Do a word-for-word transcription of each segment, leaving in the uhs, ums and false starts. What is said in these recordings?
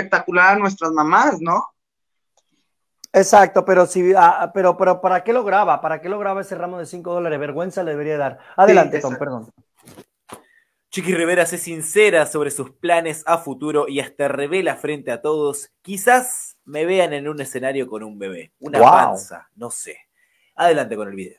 espectacular a nuestras mamás, ¿no? Exacto, pero si, ah, pero, pero ¿para qué lo graba? ¿Para qué lo graba ese ramo de cinco dólares? Vergüenza le debería dar. Adelante, sí, Tom, perdón. Chiquis Rivera se sincera sobre sus planes a futuro y hasta revela frente a todos, quizás me vean en un escenario con un bebé, una wow. panza, no sé. Adelante con el video.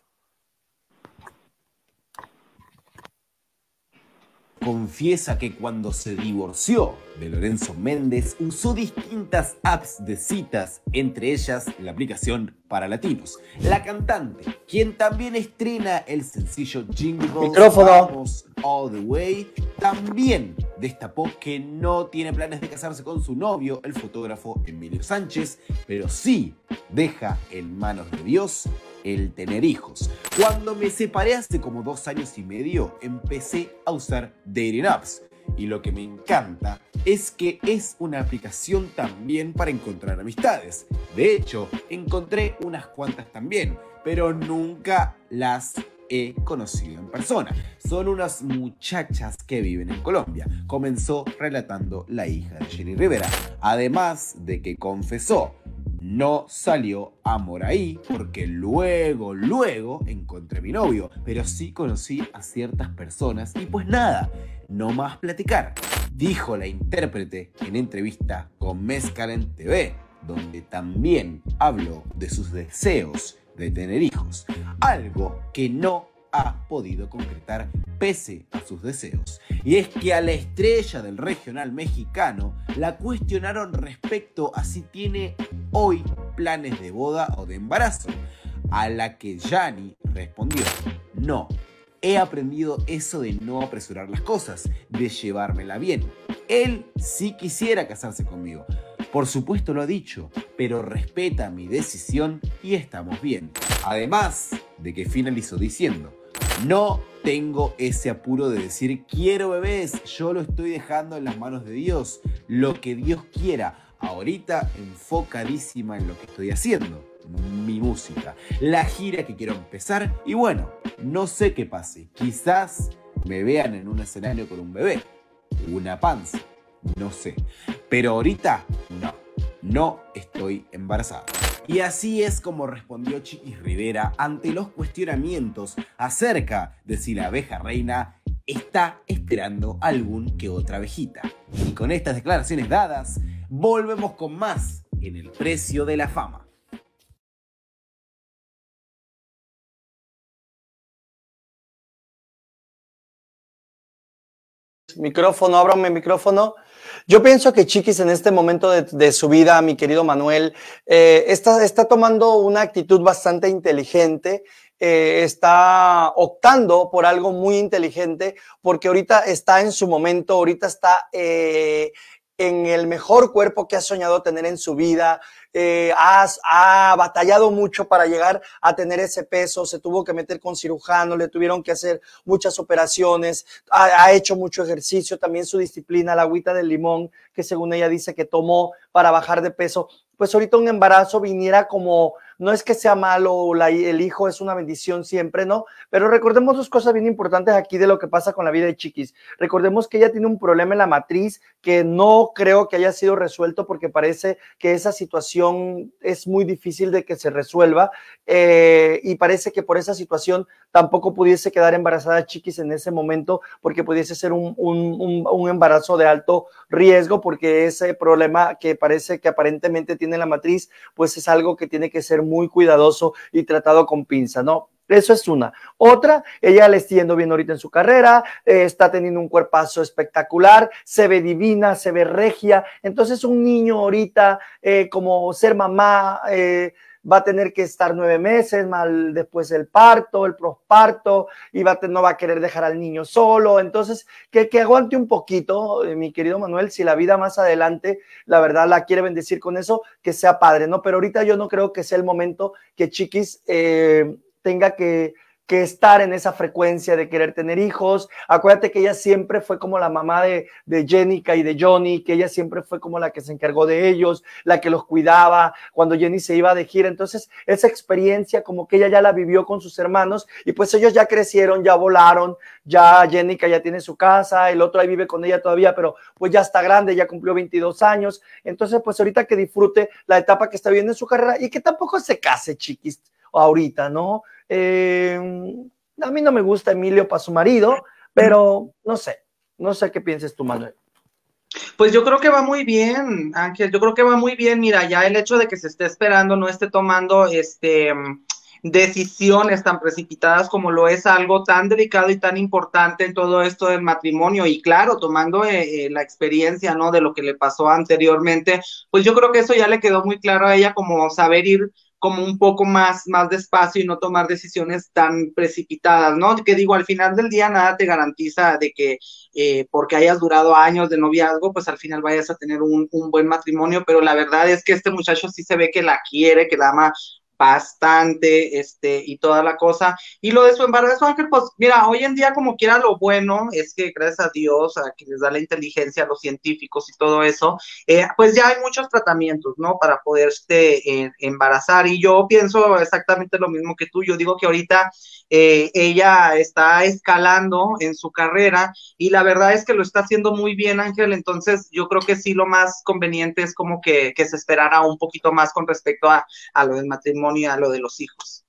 Confiesa que cuando se divorció de Lorenzo Méndez usó distintas apps de citas, entre ellas la aplicación para latinos. La cantante, quien también estrena el sencillo Jingles Vamos All The Way, también destapó que no tiene planes de casarse con su novio, el fotógrafo Emilio Sánchez, pero sí deja en manos de Dios el tener hijos. Cuando me separé hace como dos años y medio, empecé a usar dating apps. Y lo que me encanta es que es una aplicación también para encontrar amistades. De hecho, encontré unas cuantas también, pero nunca las he conocido en persona. Son unas muchachas que viven en Colombia, comenzó relatando la hija de Jenny Rivera. Además de que confesó, no salió amor ahí porque luego, luego encontré a mi novio, pero sí conocí a ciertas personas y pues nada, no más platicar, dijo la intérprete en entrevista con Mezcal en T V, donde también habló de sus deseos de tener hijos, algo que no ha podido concretar pese a sus deseos. Y es que a la estrella del regional mexicano la cuestionaron respecto a si tiene hoy planes de boda o de embarazo, a la que Johnny respondió, no, he aprendido eso de no apresurar las cosas, de llevármela bien. Él sí quisiera casarse conmigo. Por supuesto lo ha dicho, pero respeta mi decisión y estamos bien. Además de que finalizó diciendo, no tengo ese apuro de decir quiero bebés, yo lo estoy dejando en las manos de Dios, lo que Dios quiera. Ahorita enfocadísima en lo que estoy haciendo, mi música, la gira que quiero empezar y bueno, no sé qué pase, quizás me vean en un escenario con un bebé, una panza. No sé, pero ahorita no, no estoy embarazada. Y así es como respondió Chiquis Rivera ante los cuestionamientos acerca de si la abeja reina está esperando algún que otra abejita. Y con estas declaraciones dadas, volvemos con más en El Precio de la Fama. Micrófono, ábrame micrófono. Yo pienso que Chiquis en este momento de, de su vida, mi querido Manuel, eh, está, está tomando una actitud bastante inteligente, eh, está optando por algo muy inteligente, porque ahorita está en su momento, ahorita está eh, en el mejor cuerpo que ha soñado tener en su vida, eh, has, ha batallado mucho para llegar a tener ese peso, se tuvo que meter con cirujano, le tuvieron que hacer muchas operaciones, ha, ha hecho mucho ejercicio, también su disciplina, la agüita del limón, que según ella dice que tomó para bajar de peso, pues ahorita un embarazo viniera como, no es que sea malo, la, el hijo es una bendición siempre, ¿no? Pero recordemos dos cosas bien importantes aquí de lo que pasa con la vida de Chiquis. Recordemos que ella tiene un problema en la matriz que no creo que haya sido resuelto porque parece que esa situación es muy difícil de que se resuelva eh, y parece que por esa situación tampoco pudiese quedar embarazada Chiquis en ese momento porque pudiese ser un, un, un, un embarazo de alto riesgo porque ese problema que parece que aparentemente tiene en la matriz, pues es algo que tiene que ser muy cuidadoso y tratado con pinza, ¿no? Eso es una. Otra, ella le está yendo bien ahorita en su carrera, eh, está teniendo un cuerpazo espectacular, se ve divina, se ve regia, entonces un niño ahorita eh, como ser mamá, eh, va a tener que estar nueve meses, más después el parto, el posparto, y va a, no va a querer dejar al niño solo, entonces que, que aguante un poquito, eh, mi querido Manuel, si la vida más adelante, la verdad la quiere bendecir con eso, que sea padre, ¿no? Pero ahorita yo no creo que sea el momento que Chiquis eh, tenga que que estar en esa frecuencia de querer tener hijos. Acuérdate que ella siempre fue como la mamá de, de Jenicka y de Johnny, que ella siempre fue como la que se encargó de ellos, la que los cuidaba cuando Jenny se iba de gira. Entonces esa experiencia como que ella ya la vivió con sus hermanos y pues ellos ya crecieron, ya volaron, ya Jenicka ya tiene su casa, el otro ahí vive con ella todavía, pero pues ya está grande, ya cumplió veintidós años. Entonces pues ahorita que disfrute la etapa que está viviendo en su carrera y que tampoco se case, Chiquis, ahorita, ¿no? Eh, a mí no me gusta Emilio para su marido, pero no sé, no sé qué pienses tú, Manuel. Pues yo creo que va muy bien, Ángel, yo creo que va muy bien. Mira, ya el hecho de que se esté esperando, no esté tomando este, decisiones tan precipitadas como lo es algo tan delicado y tan importante en todo esto del matrimonio, y claro, tomando eh, eh, la experiencia, ¿no?, de lo que le pasó anteriormente, pues yo creo que eso ya le quedó muy claro a ella, como saber ir como un poco más, más despacio y no tomar decisiones tan precipitadas, ¿no? Que digo, al final del día nada te garantiza de que eh, porque hayas durado años de noviazgo, pues al final vayas a tener un, un buen matrimonio, pero la verdad es que este muchacho sí se ve que la quiere, que la ama bastante, este, y toda la cosa. Y lo de su embarazo, Ángel, pues mira, hoy en día como quiera lo bueno es que gracias a Dios, a quienes da la inteligencia, a los científicos y todo eso, eh, pues ya hay muchos tratamientos, ¿no?, para poderse eh, embarazar, y yo pienso exactamente lo mismo que tú. Yo digo que ahorita eh, ella está escalando en su carrera, y la verdad es que lo está haciendo muy bien, Ángel. Entonces yo creo que sí, lo más conveniente es como que, que se esperara un poquito más con respecto a, a lo del matrimonio y a lo de los hijos.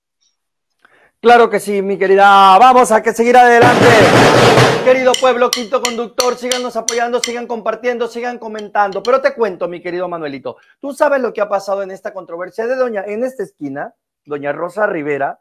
Claro que sí, mi querida. Vamos a que seguir adelante. Querido pueblo, Quinto Conductor, síganos apoyando, sigan compartiendo, sigan comentando. Pero te cuento, mi querido Manuelito, tú sabes lo que ha pasado en esta controversia de doña, en esta esquina, doña Rosa Rivera,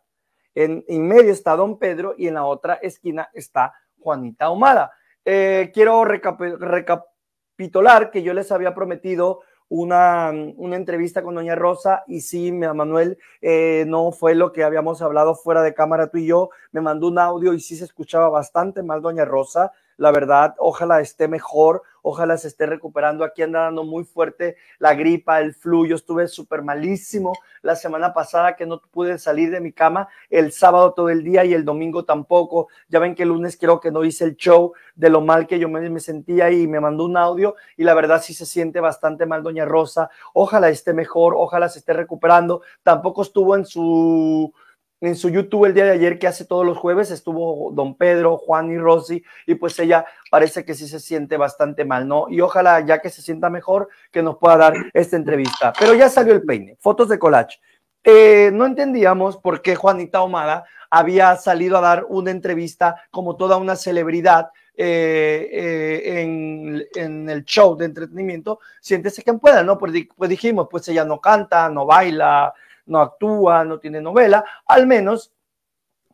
en, en medio está don Pedro y en la otra esquina está Juanita Ahumada. Eh, quiero recap recapitular que yo les había prometido Una, una entrevista con doña Rosa, y sí, Manuel, eh, no fue lo que habíamos hablado fuera de cámara tú y yo. Me mandó un audio y sí se escuchaba bastante mal doña Rosa, la verdad. Ojalá esté mejor, ojalá se esté recuperando. Aquí anda dando muy fuerte la gripa, el flu. Yo estuve súper malísimo la semana pasada, que no pude salir de mi cama el sábado todo el día y el domingo tampoco. Ya ven que el lunes creo que no hice el show de lo mal que yo me, me sentía, y me mandó un audio y la verdad sí se siente bastante mal doña Rosa. Ojalá esté mejor, ojalá se esté recuperando. Tampoco estuvo en su... En su YouTube el día de ayer, que hace todos los jueves, estuvo don Pedro, Juan y Rosy, y pues ella parece que sí se siente bastante mal, ¿no? Y ojalá, ya que se sienta mejor, que nos pueda dar esta entrevista. Pero ya salió el peine, fotos de collage. Eh, no entendíamos por qué Juanita Ahumada había salido a dar una entrevista como toda una celebridad eh, eh, en, en el show de entretenimiento. Siéntese quien pueda, ¿no? Pues, pues dijimos, pues ella no canta, no baila, no actúa, no tiene novela, al menos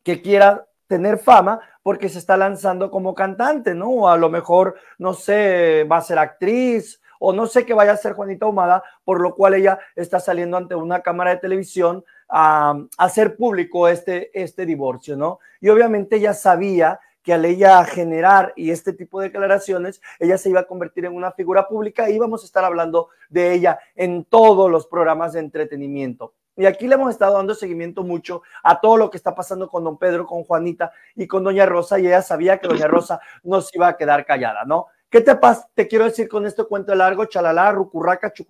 que quiera tener fama porque se está lanzando como cantante, ¿no? O a lo mejor, no sé, va a ser actriz, o no sé qué vaya a ser Juanita Ahumada, por lo cual ella está saliendo ante una cámara de televisión a hacer público este, este divorcio, ¿no? Y obviamente ella sabía que al ella generar y este tipo de declaraciones, ella se iba a convertir en una figura pública, y vamos a estar hablando de ella en todos los programas de entretenimiento. Y aquí le hemos estado dando seguimiento mucho a todo lo que está pasando con don Pedro, con Juanita y con doña Rosa, y ella sabía que doña Rosa no se iba a quedar callada, ¿no? ¿Qué te pasa? Te quiero decir con este cuento largo, chalala, rucurraca, chucuchú.